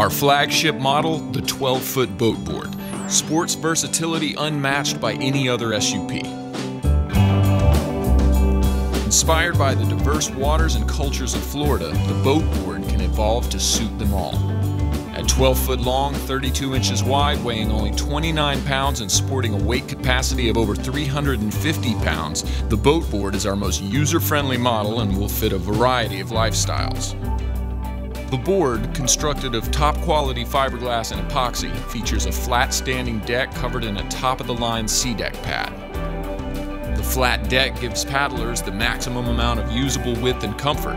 Our flagship model, the 12-foot boat board. Sports versatility unmatched by any other SUP. Inspired by the diverse waters and cultures of Florida, the boat board can evolve to suit them all. At 12 foot long, 32 inches wide, weighing only 29 pounds and sporting a weight capacity of over 350 pounds, the boat board is our most user-friendly model and will fit a variety of lifestyles. The board, constructed of top-quality fiberglass and epoxy, features a flat standing deck covered in a top-of-the-line SeaDeck pad. The flat deck gives paddlers the maximum amount of usable width and comfort.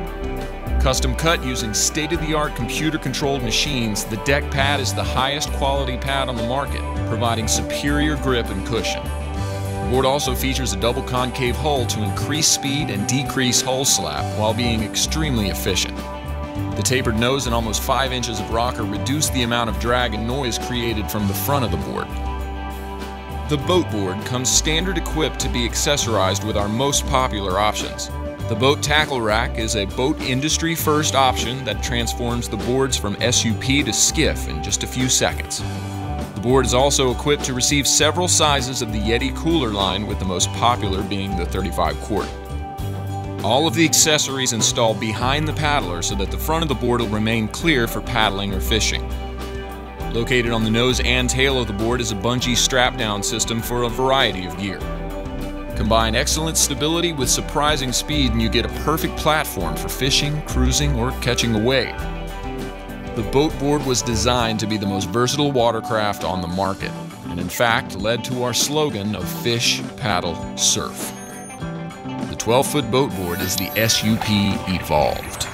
Custom cut using state-of-the-art computer-controlled machines, the deck pad is the highest quality pad on the market, providing superior grip and cushion. The board also features a double concave hull to increase speed and decrease hull slap while being extremely efficient. The tapered nose and almost 5 inches of rocker reduce the amount of drag and noise created from the front of the board. The boat board comes standard equipped to be accessorized with our most popular options. The boat tackle rack is a boat industry first option that transforms the boards from SUP to skiff in just a few seconds. The board is also equipped to receive several sizes of the Yeti cooler line, with the most popular being the 35 quart. All of the accessories installed behind the paddler so that the front of the board will remain clear for paddling or fishing. Located on the nose and tail of the board is a bungee strap-down system for a variety of gear. Combine excellent stability with surprising speed and you get a perfect platform for fishing, cruising, or catching a wave. The boat board was designed to be the most versatile watercraft on the market, and in fact led to our slogan of fish, paddle, surf. The 12-foot boat board is the SUP evolved.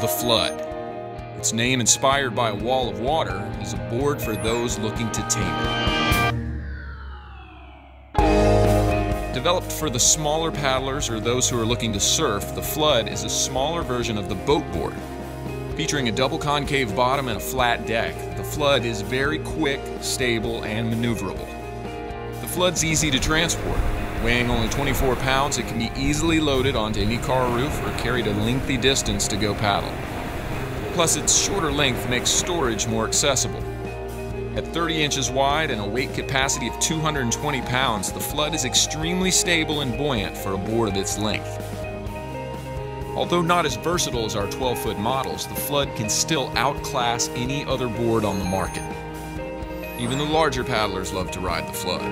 The Flood. Its name, inspired by a wall of water, is a board for those looking to tame it. Developed for the smaller paddlers or those who are looking to surf, the Flood is a smaller version of the boat board. Featuring a double concave bottom and a flat deck, the Flood is very quick, stable, and maneuverable. The Flood's easy to transport. Weighing only 24 pounds, it can be easily loaded onto any car roof or carried a lengthy distance to go paddle. Plus, its shorter length makes storage more accessible. At 30 inches wide and a weight capacity of 220 pounds, the Flood is extremely stable and buoyant for a board of its length. Although not as versatile as our 12-foot models, the Flood can still outclass any other board on the market. Even the larger paddlers love to ride the Flood.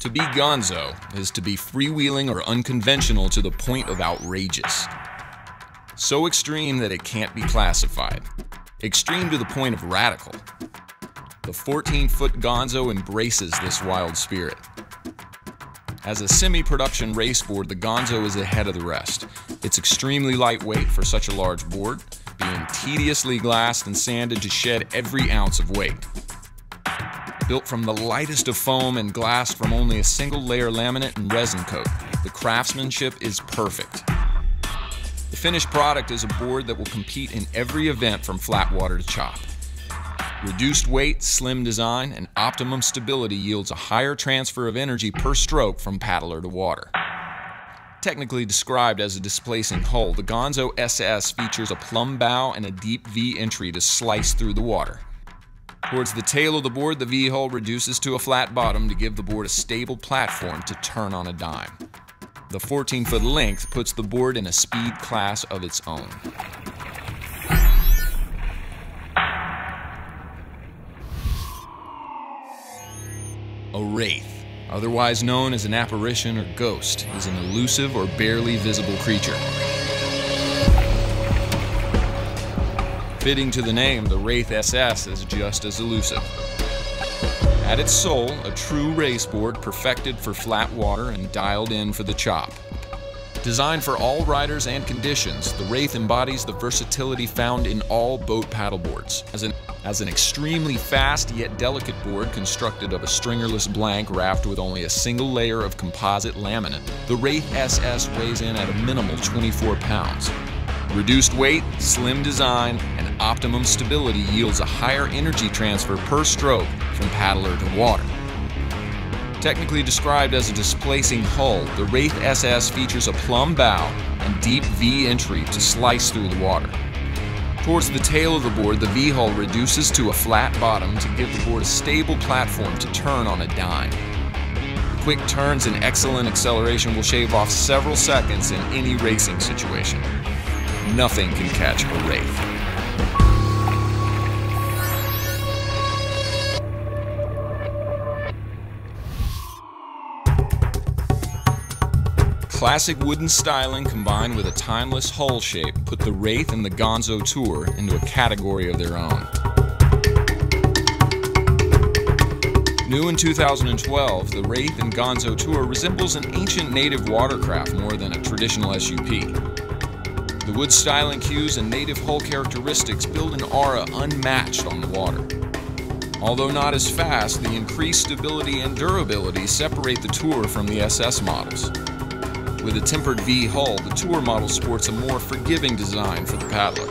To be Gonzo is to be freewheeling or unconventional to the point of outrageous. So extreme that it can't be classified. Extreme to the point of radical. The 14-foot Gonzo embraces this wild spirit. As a semi-production race board, the Gonzo is ahead of the rest. It's extremely lightweight for such a large board, being tediously glassed and sanded to shed every ounce of weight. Built from the lightest of foam and glassed from only a single layer laminate and resin coat, the craftsmanship is perfect. The finished product is a board that will compete in every event from flatwater to chop. Reduced weight, slim design, and optimum stability yields a higher transfer of energy per stroke from paddler to water. Technically described as a displacing hull, the Gonzo SS features a plumb bow and a deep V entry to slice through the water. Towards the tail of the board, the V hull reduces to a flat bottom to give the board a stable platform to turn on a dime. The 14-foot length puts the board in a speed class of its own. A wraith, otherwise known as an apparition or ghost, is an elusive or barely visible creature. Fitting to the name, the Wraith SS is just as elusive. At its soul, a true race board perfected for flat water and dialed in for the chop. Designed for all riders and conditions, the Wraith embodies the versatility found in all boat paddleboards. As an extremely fast yet delicate board constructed of a stringerless blank wrapped with only a single layer of composite laminate, the Wraith SS weighs in at a minimal 24 pounds. Reduced weight, slim design, and optimum stability yields a higher energy transfer per stroke from paddler to water. Technically described as a displacing hull, the Wraith SS features a plumb bow and deep V entry to slice through the water. Towards the tail of the board, the V hull reduces to a flat bottom to give the board a stable platform to turn on a dime. Quick turns and excellent acceleration will shave off several seconds in any racing situation. Nothing can catch a Wraith. Classic wooden styling combined with a timeless hull shape put the Wraith and the Gonzo Tour into a category of their own. New in 2012, the Wraith and Gonzo Tour resembles an ancient native watercraft more than a traditional SUP. The wood styling cues and native hull characteristics build an aura unmatched on the water. Although not as fast, the increased stability and durability separate the Tour from the SS models. With a tempered V hull, the Tour model sports a more forgiving design for the paddler.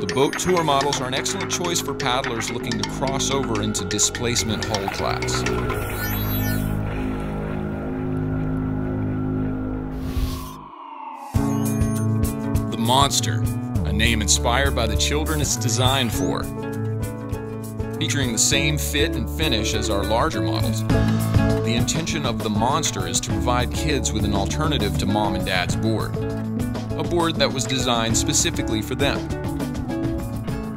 The BOTE Tour models are an excellent choice for paddlers looking to cross over into displacement hull class. The Monster, a name inspired by the children it's designed for, featuring the same fit and finish as our larger models. The intention of the Monster is to provide kids with an alternative to mom and dad's board, a board that was designed specifically for them.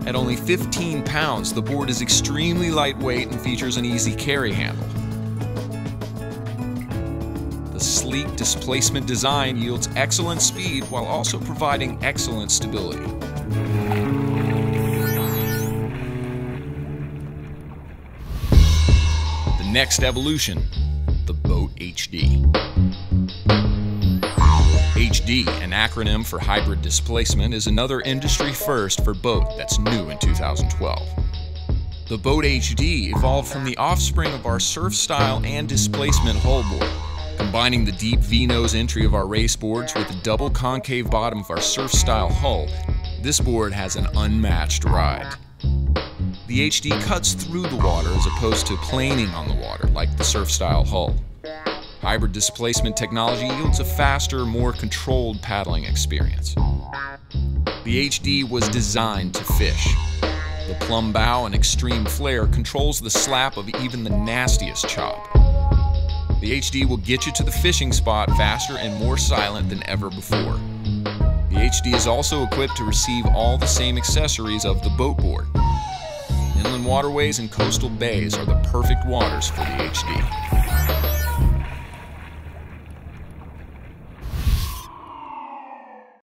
At only 15 pounds, the board is extremely lightweight and features an easy carry handle. The sleek displacement design yields excellent speed while also providing excellent stability. The next evolution, the BOTE HD. HD, an acronym for hybrid displacement, is another industry first for BOTE that's new in 2012. The BOTE HD evolved from the offspring of our surf style and displacement hull board, combining the deep V-nose entry of our race boards with the double concave bottom of our surf style hull. This board has an unmatched ride. The HD cuts through the water as opposed to planing on the water like the surf-style hull. Hybrid displacement technology yields a faster, more controlled paddling experience. The HD was designed to fish. The plumb bow and extreme flare controls the slap of even the nastiest chop. The HD will get you to the fishing spot faster and more silent than ever before. The HD is also equipped to receive all the same accessories of the BOTE board. Inland waterways and coastal bays are the perfect waters for the HD.